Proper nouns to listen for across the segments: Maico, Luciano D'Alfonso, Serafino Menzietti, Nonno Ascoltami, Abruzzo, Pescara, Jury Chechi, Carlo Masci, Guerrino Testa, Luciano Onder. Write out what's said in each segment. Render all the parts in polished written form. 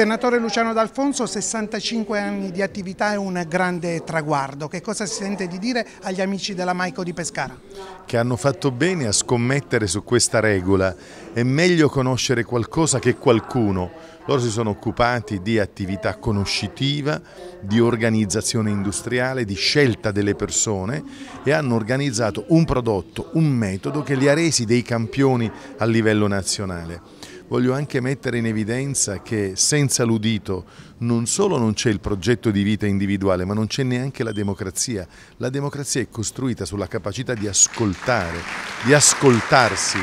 Senatore Luciano D'Alfonso, 65 anni di attività è un grande traguardo. Che cosa si sente di dire agli amici della Maico di Pescara? Che hanno fatto bene a scommettere su questa regola. È meglio conoscere qualcosa che qualcuno. Loro si sono occupati di attività conoscitiva, di organizzazione industriale, di scelta delle persone e hanno organizzato un prodotto, un metodo che li ha resi dei campioni a livello nazionale. Voglio anche mettere in evidenza che senza l'udito non solo non c'è il progetto di vita individuale, ma non c'è neanche la democrazia. La democrazia è costruita sulla capacità di ascoltare, di ascoltarsi.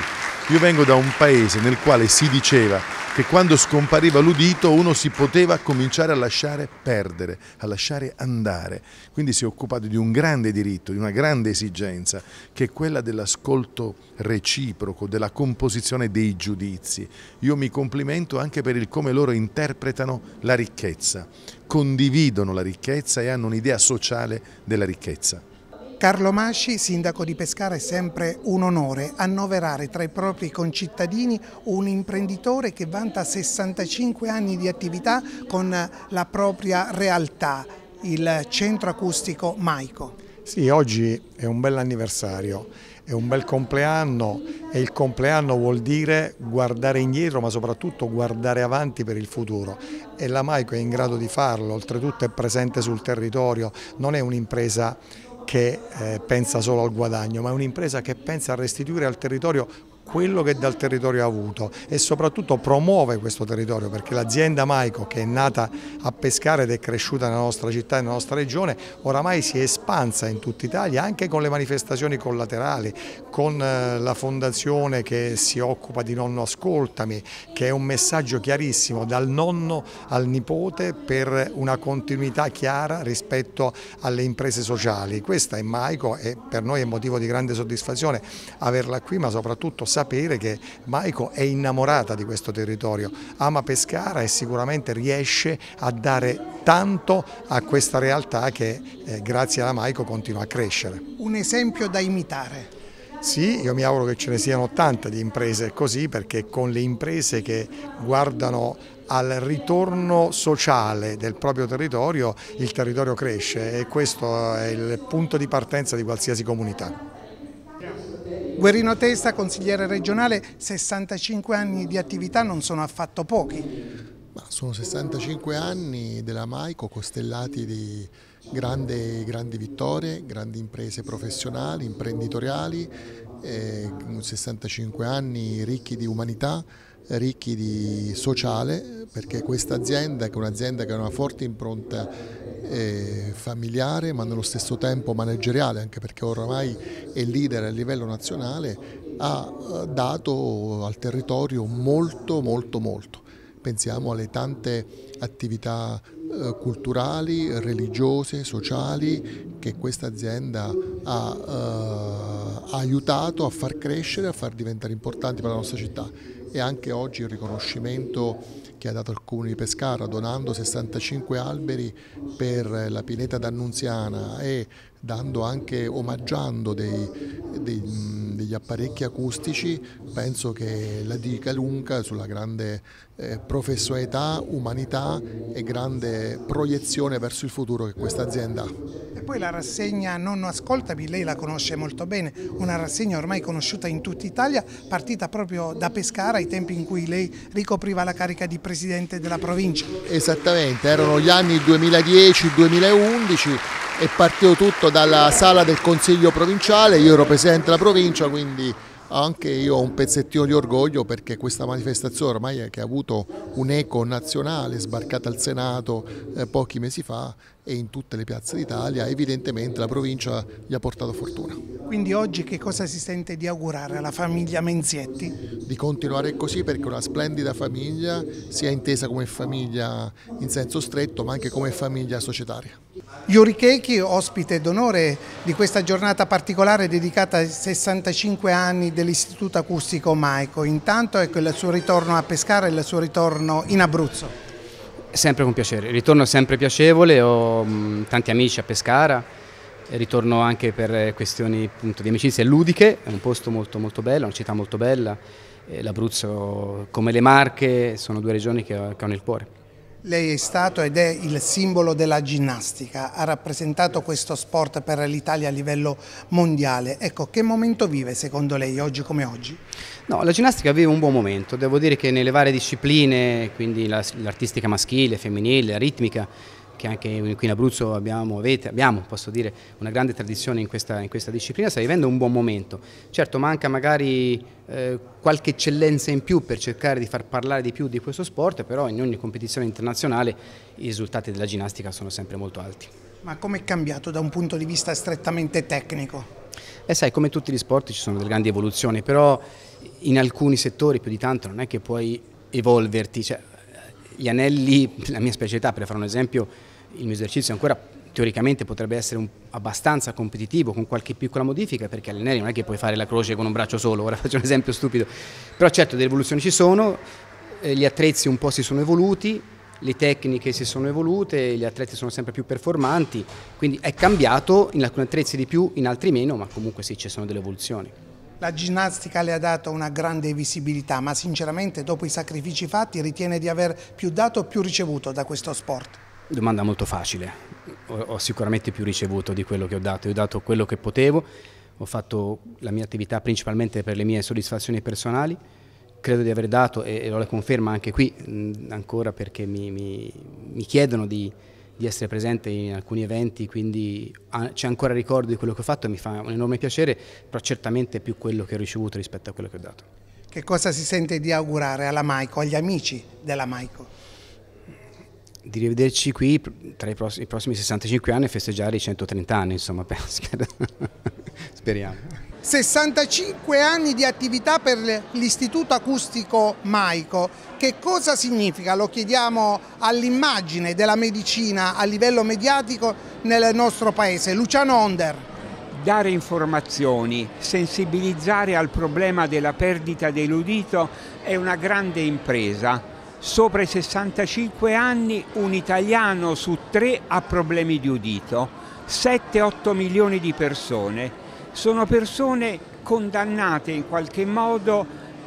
Io vengo da un paese nel quale si diceva che quando scompariva l'udito uno si poteva cominciare a lasciare perdere, a lasciare andare. Quindi si è occupato di un grande diritto, di una grande esigenza, che è quella dell'ascolto reciproco, della composizione dei giudizi. Io mi complimento anche per il come loro interpretano la ricchezza, condividono la ricchezza e hanno un'idea sociale della ricchezza. Carlo Masci, sindaco di Pescara, è sempre un onore annoverare tra i propri concittadini un imprenditore che vanta 65 anni di attività con la propria realtà, il centro acustico Maico. Sì, oggi è un bel anniversario, è un bel compleanno e il compleanno vuol dire guardare indietro ma soprattutto guardare avanti per il futuro e la Maico è in grado di farlo, oltretutto è presente sul territorio, non è un'impresa che pensa solo al guadagno, ma è un'impresa che pensa a restituire al territorio quello che dal territorio ha avuto e soprattutto promuove questo territorio, perché l'azienda Maico, che è nata a Pescara ed è cresciuta nella nostra città e nella nostra regione, oramai si è espansa in tutta Italia anche con le manifestazioni collaterali, con la fondazione che si occupa di Nonno Ascoltami, che è un messaggio chiarissimo dal nonno al nipote per una continuità chiara rispetto alle imprese sociali. Questa è Maico e per noi è motivo di grande soddisfazione averla qui, ma soprattutto sapere che Maico è innamorata di questo territorio, ama Pescara e sicuramente riesce a dare tanto a questa realtà che grazie alla Maico continua a crescere. Un esempio da imitare. Sì, io mi auguro che ce ne siano tante di imprese così, perché con le imprese che guardano al ritorno sociale del proprio territorio, il territorio cresce e questo è il punto di partenza di qualsiasi comunità. Guerrino Testa, consigliere regionale, 65 anni di attività non sono affatto pochi. Ma sono 65 anni della Maico costellati di grandi vittorie, grandi imprese professionali, imprenditoriali, 65 anni ricchi di umanità, ricchi di sociale, perché questa azienda, che è un'azienda che ha una forte impronta familiare ma nello stesso tempo manageriale, anche perché oramai è leader a livello nazionale, ha dato al territorio molto. Pensiamo alle tante attività culturali, religiose, sociali che questa azienda ha aiutato a far crescere, a far diventare importanti per la nostra città. E anche oggi il riconoscimento che ha dato il Comune di Pescara donando 65 alberi per la pineta d'Annunziana e dando anche, omaggiando degli apparecchi acustici, penso che la dica lunga sulla grande professionalità, umanità e grande proiezione verso il futuro che questa azienda ha. E poi la rassegna Nonno Ascoltami, lei la conosce molto bene, una rassegna ormai conosciuta in tutta Italia, partita proprio da Pescara ai tempi in cui lei ricopriva la carica di Presidente della Provincia. Esattamente, erano gli anni 2010-2011 e partito tutto dalla sala del Consiglio Provinciale, io ero Presidente della Provincia, quindi anche io ho un pezzettino di orgoglio perché questa manifestazione ormai è che ha avuto un'eco nazionale, sbarcata al Senato pochi mesi fa e in tutte le piazze d'Italia, evidentemente la provincia gli ha portato fortuna. Quindi oggi che cosa si sente di augurare alla famiglia Menzietti? Di continuare così, perché è una splendida famiglia, sia intesa come famiglia in senso stretto ma anche come famiglia societaria. Jury Chechi, ospite d'onore di questa giornata particolare dedicata ai 65 anni dell'Istituto Acustico Maico. Intanto ecco il suo ritorno a Pescara e il suo ritorno in Abruzzo. Sempre con piacere, il ritorno è sempre piacevole, ho tanti amici a Pescara, ritorno anche per questioni appunto di amicizie ludiche, è un posto molto bello, una città molto bella, l'Abruzzo come le Marche sono due regioni che ho nel cuore. Lei è stato ed è il simbolo della ginnastica, ha rappresentato questo sport per l'Italia a livello mondiale. Ecco, che momento vive secondo lei oggi come oggi? No, la ginnastica vive un buon momento, devo dire che nelle varie discipline, quindi l'artistica maschile, femminile, la ritmica, che anche qui in Abruzzo abbiamo, posso dire, una grande tradizione in questa disciplina, sta vivendo un buon momento. Certo, manca magari qualche eccellenza in più per cercare di far parlare di più di questo sport, però in ogni competizione internazionale i risultati della ginnastica sono sempre molto alti. Ma com'è cambiato da un punto di vista strettamente tecnico? Sai, come tutti gli sport ci sono delle grandi evoluzioni, però in alcuni settori più di tanto non è che puoi evolverti, cioè, gli anelli, la mia specialità, per fare un esempio, il mio esercizio ancora teoricamente potrebbe essere abbastanza competitivo con qualche piccola modifica, perché agli anelli non è che puoi fare la croce con un braccio solo, ora faccio un esempio stupido, però certo delle evoluzioni ci sono, gli attrezzi un po' si sono evoluti, le tecniche si sono evolute, gli attrezzi sono sempre più performanti, quindi è cambiato in alcuni attrezzi di più, in altri meno, ma comunque sì, ci sono delle evoluzioni. La ginnastica le ha dato una grande visibilità, ma sinceramente dopo i sacrifici fatti ritiene di aver più dato o più ricevuto da questo sport? Domanda molto facile, ho sicuramente più ricevuto di quello che ho dato, io ho dato quello che potevo, ho fatto la mia attività principalmente per le mie soddisfazioni personali, credo di aver dato e ho la conferma anche qui ancora perché mi chiedono di essere presente in alcuni eventi, quindi c'è ancora ricordo di quello che ho fatto e mi fa un enorme piacere, però certamente è più quello che ho ricevuto rispetto a quello che ho dato. Che cosa si sente di augurare alla Maico, agli amici della Maico? Di rivederci qui tra i prossimi 65 anni e festeggiare i 130 anni, insomma, Pescara. Speriamo. 65 anni di attività per l'Istituto Acustico Maico. Che cosa significa? Lo chiediamo all'immagine della medicina a livello mediatico nel nostro paese. Luciano Onder. Dare informazioni, sensibilizzare al problema della perdita dell'udito è una grande impresa. Sopra i 65 anni un italiano su 3 ha problemi di udito, 7-8 milioni di persone. Sono persone condannate in qualche modo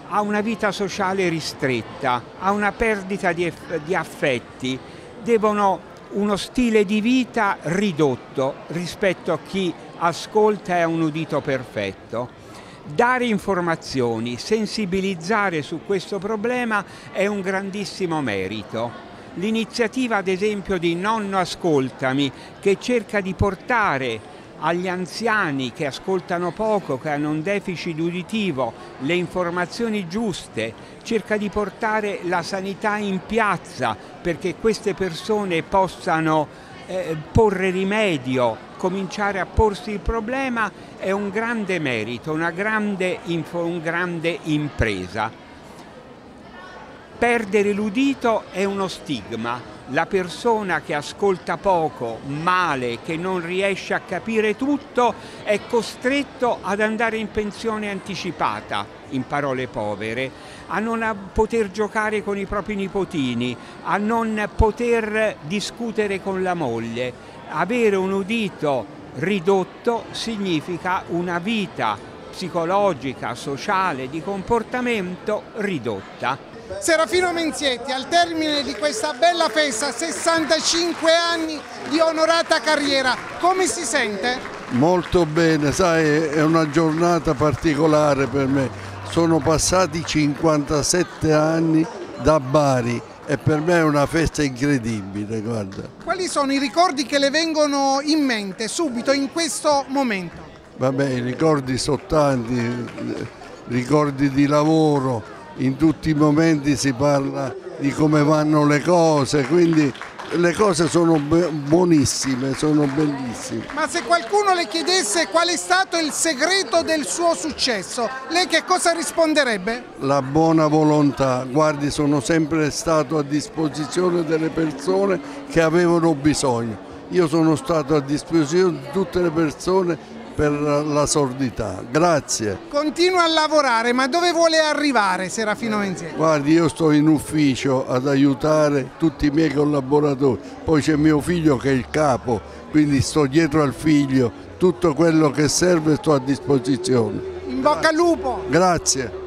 a una vita sociale ristretta, a una perdita di affetti, devono uno stile di vita ridotto rispetto a chi ascolta e ha un udito perfetto. Dare informazioni, sensibilizzare su questo problema è un grandissimo merito. L'iniziativa ad esempio di Nonno Ascoltami, che cerca di portare agli anziani che ascoltano poco, che hanno un deficit uditivo, le informazioni giuste, cerca di portare la sanità in piazza perché queste persone possano porre rimedio, cominciare a porsi il problema, è un grande merito, una grande impresa. Perdere l'udito è uno stigma. La persona che ascolta poco, male, che non riesce a capire tutto, è costretto ad andare in pensione anticipata, in parole povere, a non poter giocare con i propri nipotini, a non poter discutere con la moglie. Avere un udito ridotto significa una vita psicologica, sociale, di comportamento ridotta. Serafino Menzietti, al termine di questa bella festa, 65 anni di onorata carriera, come si sente? Molto bene, sai, è una giornata particolare per me, sono passati 57 anni da Bari e per me è una festa incredibile, guarda. Quali sono i ricordi che le vengono in mente subito in questo momento? Vabbè, i ricordi sono tanti, ricordi di lavoro. In tutti i momenti si parla di come vanno le cose, quindi le cose sono buonissime, sono bellissime. Ma se qualcuno le chiedesse qual è stato il segreto del suo successo, lei che cosa risponderebbe? La buona volontà, guardi, sono sempre stato a disposizione delle persone che avevano bisogno. Io sono stato a disposizione di tutte le persone per la sordità, grazie. Continua a lavorare, ma dove vuole arrivare Serafino Menzietti? Guardi, io sto in ufficio ad aiutare tutti i miei collaboratori, poi c'è mio figlio che è il capo, quindi sto dietro al figlio, tutto quello che serve sto a disposizione. In bocca al lupo! Grazie.